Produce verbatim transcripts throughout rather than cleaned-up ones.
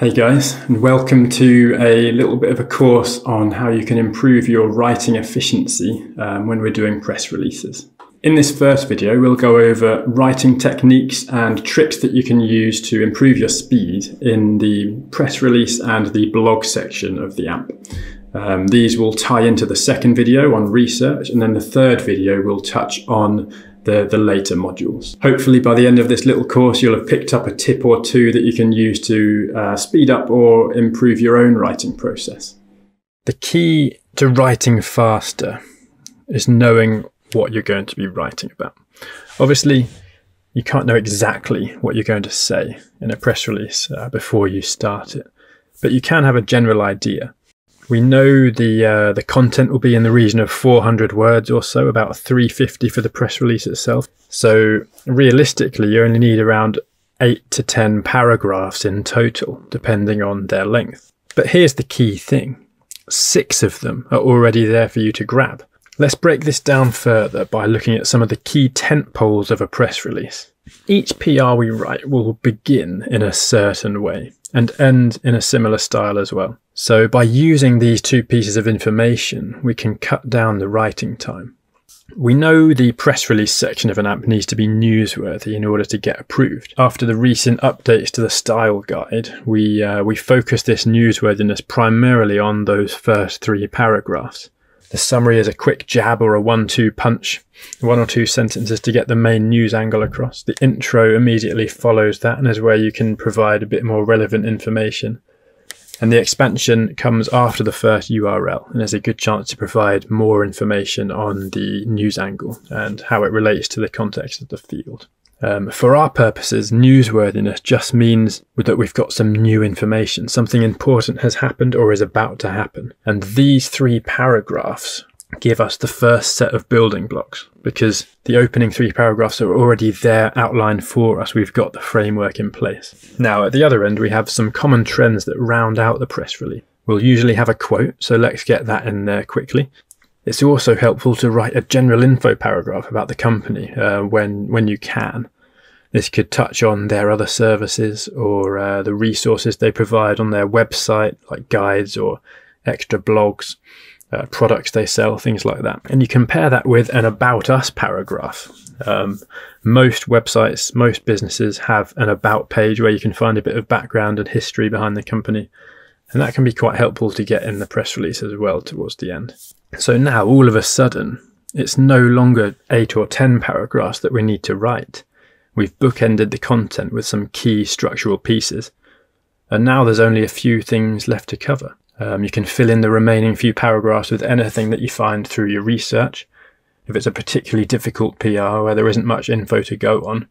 Hey guys, and welcome to a little bit of a course on how you can improve your writing efficiency um, when we're doing press releases. In this first video, we'll go over writing techniques and tricks that you can use to improve your speed in the press release and the blog section of the app. Um, these will tie into the second video on research, and then the third video will touch on The, the later modules. Hopefully by the end of this little course you'll have picked up a tip or two that you can use to uh, speed up or improve your own writing process. The key to writing faster is knowing what you're going to be writing about. Obviously you can't know exactly what you're going to say in a press release uh, before you start it, but you can have a general idea. We know the uh, the content will be in the region of four hundred words or so, about three hundred fifty for the press release itself. So realistically, you only need around eight to ten paragraphs in total, depending on their length. But here's the key thing. Six of them are already there for you to grab. Let's break this down further by looking at some of the key tentpoles of a press release. Each P R we write will begin in a certain way and end in a similar style as well. So by using these two pieces of information, we can cut down the writing time. We know the press release section of an app needs to be newsworthy in order to get approved. After the recent updates to the style guide, we, uh, we focus this newsworthiness primarily on those first three paragraphs. The summary is a quick jab or a one-two punch, one or two sentences to get the main news angle across. The intro immediately follows that and is where you can provide a bit more relevant information. And the expansion comes after the first U R L and is a good chance to provide more information on the news angle and how it relates to the context of the field. Um, for our purposes, newsworthiness just means that we've got some new information. Something important has happened or is about to happen. And these three paragraphs give us the first set of building blocks because the opening three paragraphs are already there outlined for us. We've got the framework in place. Now, at the other end, we have some common trends that round out the press release. We'll usually have a quote, so let's get that in there quickly. It's also helpful to write a general info paragraph about the company uh, when, when you can. This could touch on their other services or uh, the resources they provide on their website, like guides or extra blogs, uh, products they sell, things like that. And you compare that with an About Us paragraph. Um, most websites, most businesses have an About page where you can find a bit of background and history behind the company. And that can be quite helpful to get in the press release as well towards the end. So now, all of a sudden, it's no longer eight or ten paragraphs that we need to write. We've bookended the content with some key structural pieces. And now there's only a few things left to cover. Um, you can fill in the remaining few paragraphs with anything that you find through your research. If it's a particularly difficult P R where there isn't much info to go on,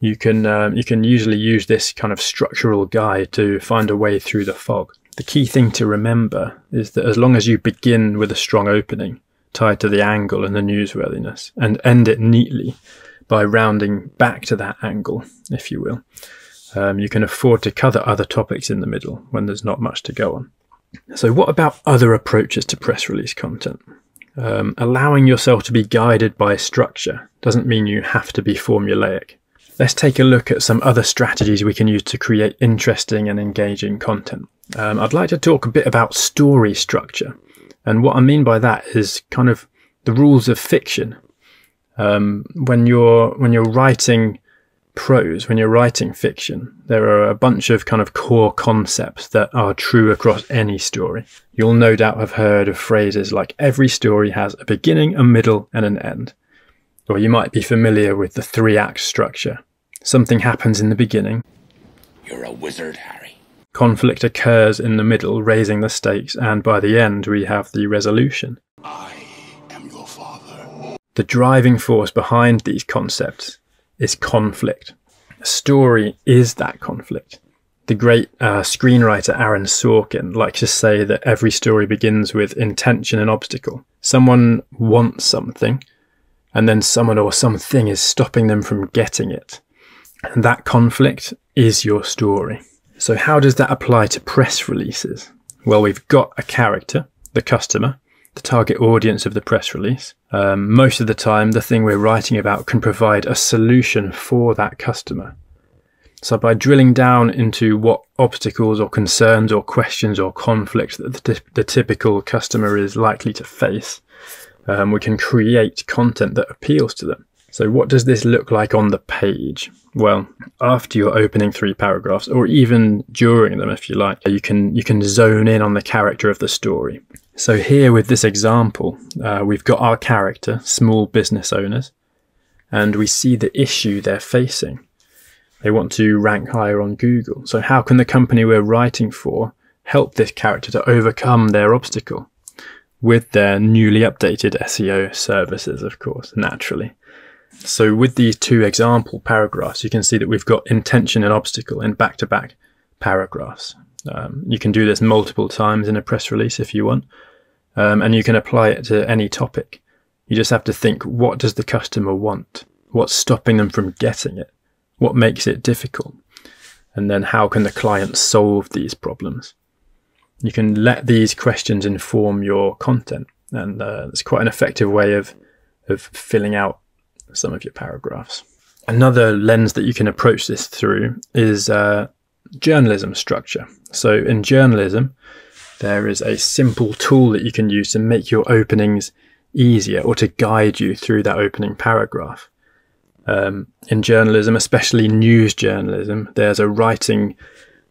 you can, um, you can usually use this kind of structural guide to find a way through the fog. The key thing to remember is that as long as you begin with a strong opening tied to the angle and the newsworthiness and end it neatly by rounding back to that angle, if you will, um, you can afford to cover other topics in the middle when there's not much to go on. So what about other approaches to press release content? Um, allowing yourself to be guided by structure doesn't mean you have to be formulaic. Let's take a look at some other strategies we can use to create interesting and engaging content. Um, I'd like to talk a bit about story structure. And what I mean by that is kind of the rules of fiction. Um, when you're, when you're writing prose, when you're writing fiction, there are a bunch of kind of core concepts that are true across any story. You'll no doubt have heard of phrases like every story has a beginning, a middle and an end. Or you might be familiar with the three-act structure. Something happens in the beginning. You're a wizard, Harry. Conflict occurs in the middle, raising the stakes, and by the end we have the resolution. I am your father. The driving force behind these concepts is conflict. A story is that conflict. The great uh, screenwriter Aaron Sorkin likes to say that every story begins with intention and obstacle. Someone wants something, and then someone or something is stopping them from getting it. And that conflict is your story. So how does that apply to press releases? Well, we've got a character, the customer, the target audience of the press release. Um, most of the time, the thing we're writing about can provide a solution for that customer. So by drilling down into what obstacles or concerns or questions or conflicts that the, the typical customer is likely to face, um, we can create content that appeals to them. So what does this look like on the page? Well, after your opening three paragraphs, or even during them if you like, you can you can zone in on the character of the story. So here with this example, uh, we've got our character, small business owners, and we see the issue they're facing. They want to rank higher on Google. So how can the company we're writing for help this character to overcome their obstacle? With their newly updated S E O services, of course, naturally. So with these two example paragraphs, you can see that we've got intention and obstacle in back-to-back paragraphs. Um, you can do this multiple times in a press release if you want, um, and you can apply it to any topic. You just have to think, what does the customer want? What's stopping them from getting it? What makes it difficult? And then how can the client solve these problems? You can let these questions inform your content, and uh, it's quite an effective way of, of filling out some of your paragraphs. Another lens that you can approach this through is uh, journalism structure. So in journalism, there is a simple tool that you can use to make your openings easier or to guide you through that opening paragraph. Um, in journalism, especially news journalism, there's a writing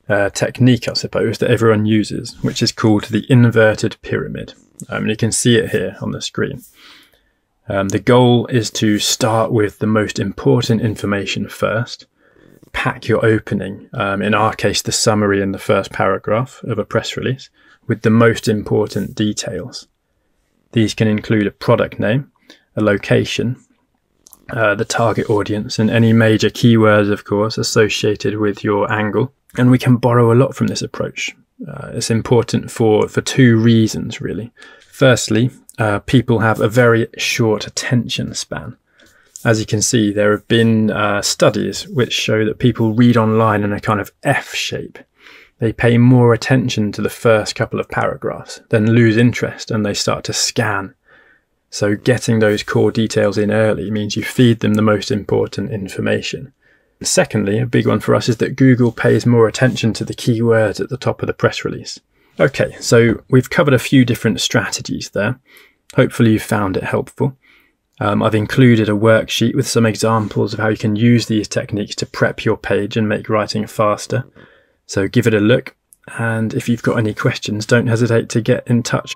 uh, technique, I suppose, that everyone uses, which is called the inverted pyramid. Um, you can see it here on the screen. Um, the goal is to start with the most important information first, pack your opening, um, in our case the summary in the first paragraph of a press release, with the most important details. These can include a product name, a location, uh, the target audience, and any major keywords, of course, associated with your angle. And we can borrow a lot from this approach. Uh, it's important for, for two reasons, really. Firstly, Uh, people have a very short attention span. As you can see, there have been uh, studies which show that people read online in a kind of F shape. They pay more attention to the first couple of paragraphs, then lose interest and they start to scan. So getting those core details in early means you feed them the most important information. And secondly, a big one for us is that Google pays more attention to the keywords at the top of the press release. Okay, so we've covered a few different strategies there. Hopefully you found it helpful. Um, I've included a worksheet with some examples of how you can use these techniques to prep your page and make writing faster. So give it a look, and if you've got any questions, don't hesitate to get in touch.